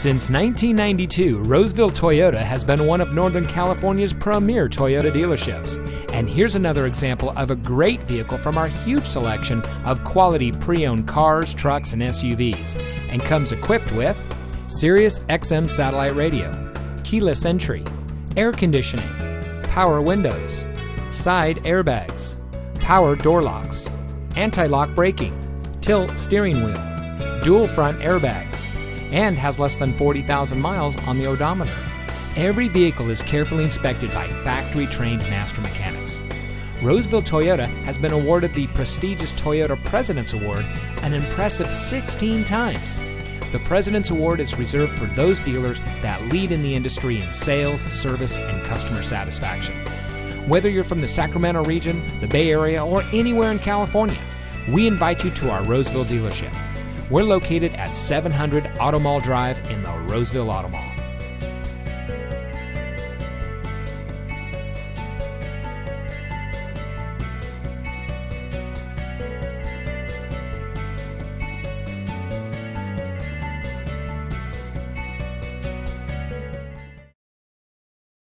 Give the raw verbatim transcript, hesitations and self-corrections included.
Since nineteen ninety-two, Roseville Toyota has been one of Northern California's premier Toyota dealerships. And here's another example of a great vehicle from our huge selection of quality pre-owned cars, trucks, and S U Vs. And comes equipped with Sirius X M satellite radio, keyless entry, air conditioning, power windows, side airbags, power door locks, anti-lock braking, tilt steering wheel, dual front airbags, and has less than forty thousand miles on the odometer. Every vehicle is carefully inspected by factory-trained master mechanics. Roseville Toyota has been awarded the prestigious Toyota President's Award an impressive sixteen times. The President's Award is reserved for those dealers that lead in the industry in sales, service, and customer satisfaction. Whether you're from the Sacramento region, the Bay Area, or anywhere in California, we invite you to our Roseville dealership. We're located at seven hundred Auto Mall Drive in the Roseville Auto Mall.